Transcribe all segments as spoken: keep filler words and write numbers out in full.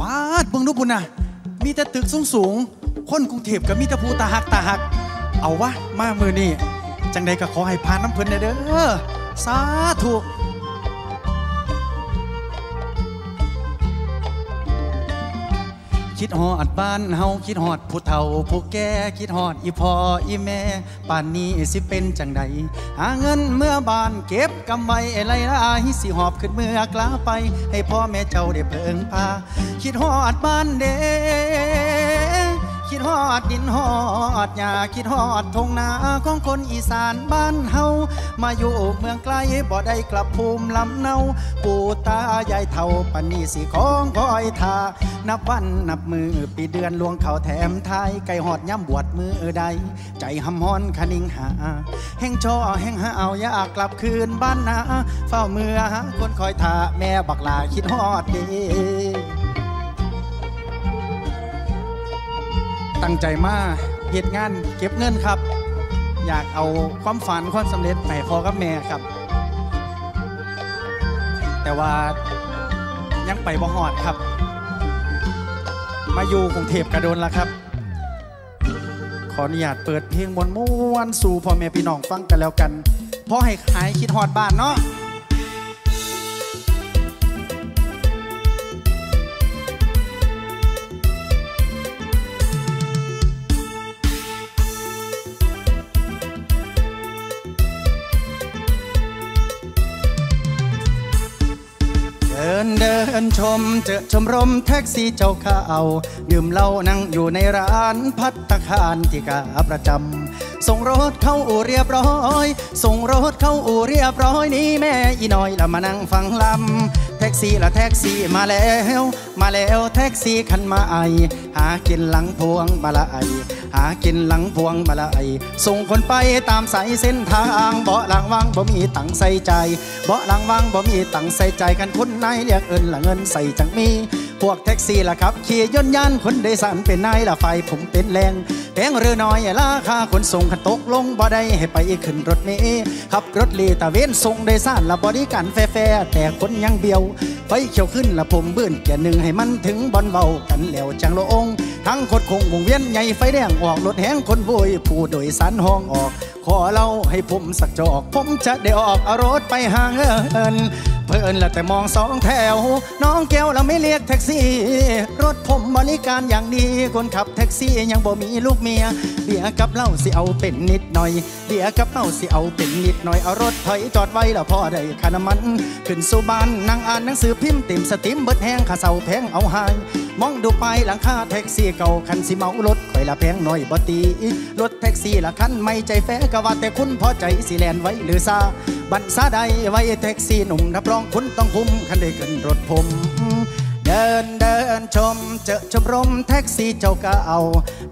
ป้าดเมืองนุบุญนะมีแต่ตึกสูงสูงคนกรุงเทพกับมีแต่ภูตาหักตาหักเอาวะมามือนี่จังใดก็ขอให้พาน้ำเพลินเด้อสาธุคิดหอดบ้านเฮาคิดหอดผู้เฒ่าผู้แก่คิดหอดอีพ่ออีแม่ป่านนี้สิเป็นจังใดหาเงินเมื่อบานเก็บกำไว้ไรละอาหิสิหอบขึ้นเมื่อกล้าไปให้พ่อแม่เจ้าได้เพิ่งพาคิดหอดบ้านเด้คิดหอดดินหอดหญ้าคิดหอดทงนาของคนอีสานบ้านเฮามาอยู่เมืองไกลบ่ได้กลับภูมิลำเนาปู่ตายายเฒ่าปานนี้สิของคอยท่านับวันนับมือปีเดือนลวงเขาแถมไทยไก่หอดย่ำบวชมือใดใจหำฮอนคนิ่งหาแห่งชอแห่งหาเอาอยากกลับคืนบ้านนาเฝ้าเมื่อคนคอยท่าแม่บักลาคิดหอดเด้ตั้งใจมาเหตุงานเก็บเงินครับอยากเอาความฝันความสำเร็จไปพอกับแม่ครับแต่ว่ายังไปบ่หอดครับมาอยู่กรุงเทพกระโดนแล้วครับขออนุญาตเปิดเพลงม่วนๆสู่พ่อแม่พี่น้องฟังกันแล้วกันเพราะให้หายคิดหอดบ้านเนาะเดินชมเจอชมรมแท็กซี่เจ้าข้าเอาดื่มเหล้านั่งอยู่ในร้านภัตตาคารที่กาประจำส่งรถเข้าอู่เรียบร้อยส่งรถเข้าอู่เรียบร้อยนี่แม่อีน้อยละมานั่งฟังลำแท็กซี่ละแท็กซี่มาแล้วมาแล้วแท็กซี่คันมาไอหากินหลังพวงมาละไอหากินหลังพวงมาละไอส่งคนไปตามสายเส้นทางเบาะหลังว่างบ่มีตังใส่ใจเบาะหลังว่างบ่มีตังใส่ใจกันคนนายเรียกเอินละเงินใส่จังมีพวกแท็กซี่ล่ะครับขี่ย่นยานคนโดยสารเป็นนายละไฟผมเป็นแรงแพงหรือน้อยราคาขนส่งขันตกลงบ่ได้ให้ไปขึ้นรถเมล์ขับรถลีตะเวนส่งโดยสารละบริการแฟร์แต่คนยังเบี้ยวไฟเขียวขึ้นละผมบื้นแก่หนึ่งให้มันถึงบอลเบากันแล้วจังโลองทั้งคนคงวงเวียนใหญ่ไฟแดงออกรถแห้งคนบุยผู้โดยสารห้องออกขอเล่าให้ผมสักจอกผมจะได้ออกเอารถไปหาเงินเพิ่นละแต่มองสองแถวน้องแก้วเราไม่เรียกแท็กซี่รถผมบริการอย่างดีคนขับแท็กซี่ยังบ่มีลูกเมียเบียร์กับเหล้าสิเอาเป็นนิดหน่อยเบียร์กับเหล้าสิเอาเป็นนิดหน่อยเอารถถอยจอดไว้แล้วพอได้ค่าน้ำมันขึ้นสู่บ้านนั่งอ่านหนังสือพิมพ์ติ่มสติมเบิดแห้งข้าเสาแพงเอาหายมองดูไปหลังคาแท็กซี่เก่าคันสิเมารถข่อยละแพงหน่อยบ่ตีรถแท็กซี่ละคันไม่ใจแฝงก็ว่าแต่คุณพอใจสิแลนไว้หรือซาบันซาใดไว้แท็กซี่หนุ่มรับรองคุณต้องคุ้มคันได้ขึ้นรถผมเดินเดินชมเจอชมรมแท็กซี่เจ้าก็เอา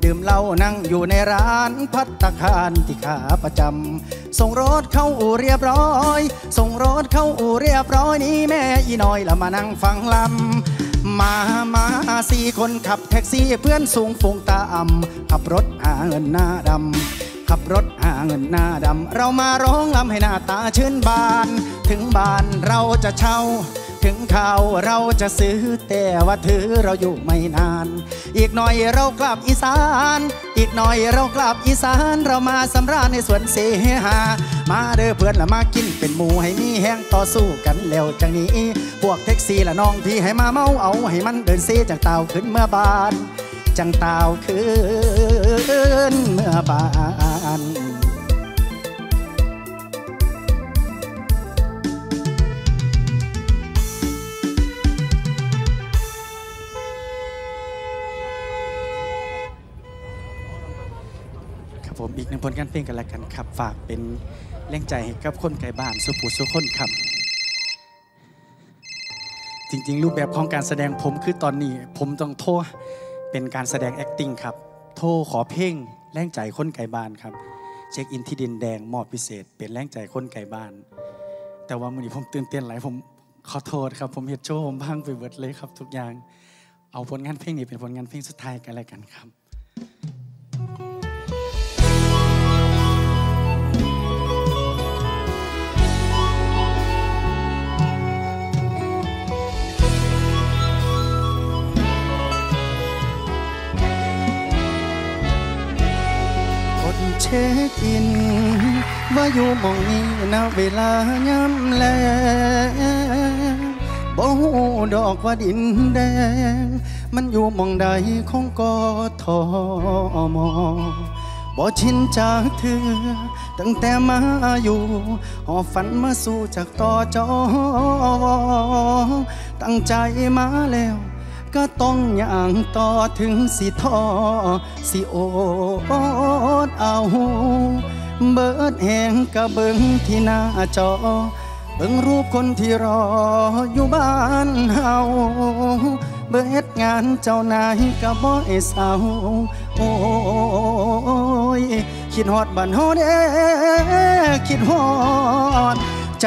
ดื่มเหล้านั่งอยู่ในร้านภัตตาคารที่ขาประจำส่งรถเข้าอู่เรียบร้อยส่งรถเข้าอู่เรียบร้อยนี่แม่อีน้อยละมานั่งฟังลำมามาสี่คนขับแท็กซี่เพื่อนสูงฟงตาอ่ำขับรถหาเงินหน้าดำขับรถหาเงินหน้าดำเรามาร้องรำให้หน้าตาชื่นบานถึงบานเราจะเช่าถึงข่าวเราจะซื้อแต่ว่าถือเราอยู่ไม่นานอีกหน่อยเรากลับอีสานอีกหน่อยเรากลับอีสานเรามาสำราญในสวนเสหามาเด้อเพื่อนละมากินเป็นหมูให้มีแห้งต่อสู้กันแล้วจังนี้พวกแท็กซี่ละน้องพี่ให้มาเมาเอาให้มันเดินเซจังตาวขึ้นเมื่อบานจังตาวขึ้นเมื่อบานผมอีกหนึ่งผลงานเพลงกันละกันครับฝากเป็นแรงใจให้กับคนไกลบ้านสุภูสุคนครับจริงๆรูปแบบของการแสดงผมคือตอนนี้ผมต้องโทษเป็นการแสดง acting ครับโทษขอเพลงแรงใจคนไกลบ้านครับเช็คอินที่ดินแดงมอบพิเศษเป็นแรงใจคนไกลบ้านแต่ว่ามื้อนี้ผมตื่นเต้นหลายผมขอโทษครับผมเฮ็ดโชว์ผมพังไปเบิดเลยครับทุกอย่างเอาผลงานเพลงนี้เป็นผลงานเพลงสุดท้ายกันละกันครับ ช็คอินว่าอยู่มองนี้นะเวลาย่ำแลบ่หูดอกว่าดินแดงมันอยู่มองใดของกทมบ่ชินจากเธอตั้งแต่มาอยู่หอบฝันมาสู่จากต่อจอตั้งใจมาแล้วก็ต้องอย่างต่อถึงสิท้อสิโอดเอาเบิดแหงกะเบิ้งที่หน้าจอเบิ้งรูปคนที่รออยู่บ้านเฮาเบิดงานเจ้านายกะบ่ไอ้สาวโอ้ยคิดฮอดบ้านเฮาเด้คิดฮอดใจ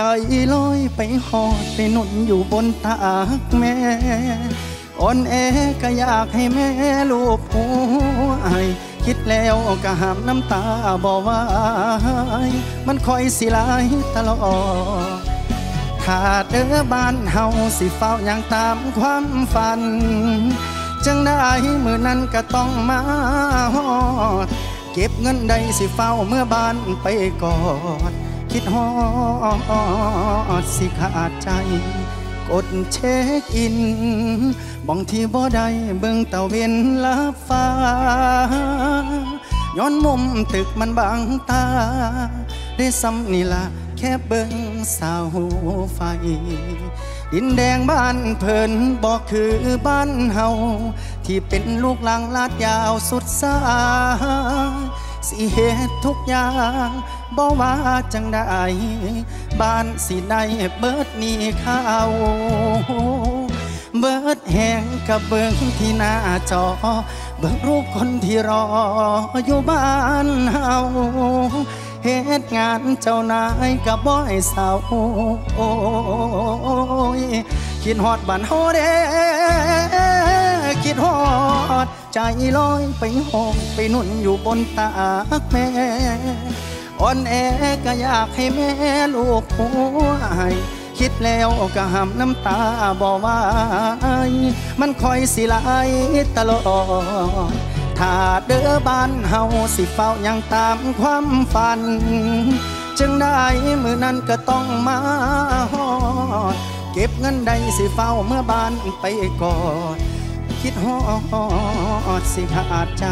ลอยไปฮอดไปนุ่นอยู่บนตากแม่อ่อนแอก็อยากให้แม่ลูบหัวไอคิดแล้วก็ห้ามน้ำตาบ่ไหวมันคอยสิไหลตลอดถ้าเด้อบ้านเฮาสิเฝ้าอย่างตามความฝันจังได้มื้อนั้นก็ต้องมาฮอดเก็บเงินได้สิเฝ้าเมื่อบ้านไปกอดคิดฮอดสิขาดใจกดเช็คอินมองที่บ่ได้เบิ่งตะเวนลับฟ้าย้อนมุมตึกมันบังตาได้ซ้ำนี่ละแค่เบิ่งเสาไฟดินแดงบ้านเพิ่นบอกคือบ้านเฮาที่เป็นลูกหลังลาดยาวสุดสายสิเหตุทุกอย่างบ่ว่าจังได้บ้านสิได้เบิดนี่ข้าวเบิดแหงกับเบิ้งที่หน้าจอเบิ้งรูปคนที่รออยู่บ้านเฮาเหตุงานเจ้านายกับบ่ไอ้สาวโอ้ยคิดฮอดบ้านเฮาเด้คิดฮอดใจลอยไปหอมไปนุ่นอยู่บนตากแม่อ่อนแอก็อยากให้แม่ลูบหัวไอคิดแล้วก็ห้ามน้ำตาบ่ไหวมันคอยสิไหลตลอดถ้าเด้อบ้านเฮาสิเฝ้าอย่างตามความฝันจึงได้มื้อนั้นก็ต้องมาฮอดเก็บเงินได้สิเฝ้าเมื่อบ้านไปกอดคิดฮอดสิขาดใจ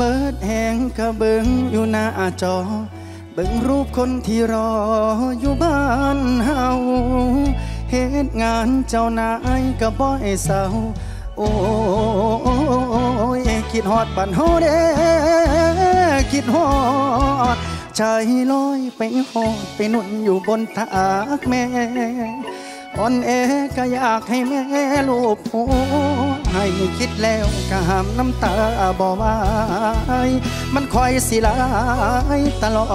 เบิดแหงกะเบิ้งอยู่หน้าจอเบิ้งรูปคนที่รออยู่บ้านเฮาเหตุงานเจ้านายกะบ่ไอ้สาวโอ้ยคิดฮอดบ้านเฮาเด้คิดฮอดใจลอยไปฮอดไปนุ่นอยู่บนตากแม่อ่อนแอก็อยากให้แม่ลูบหัวให้คิดแล้วก็ห้ามน้ำตาบ่ไหวมันคอยสิไหลตลอ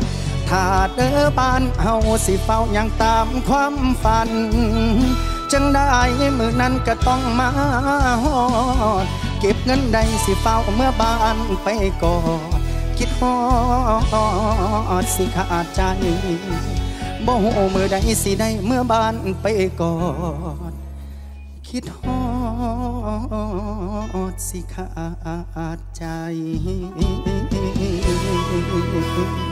ดถ้าเด้อบ้านเฮาสิเฝ้าอย่างตามความฝันจังได้มื้อนั้นก็ต้องมาฮอดเก็บเงินได้สิเฝ้าเมื่อบ้านไปกอดคิดฮอดสิขาดใจบ่ฮู้เมื่อใดสิได้เมื่อบ้านไปกอดคิดฮอดสิขาดใจ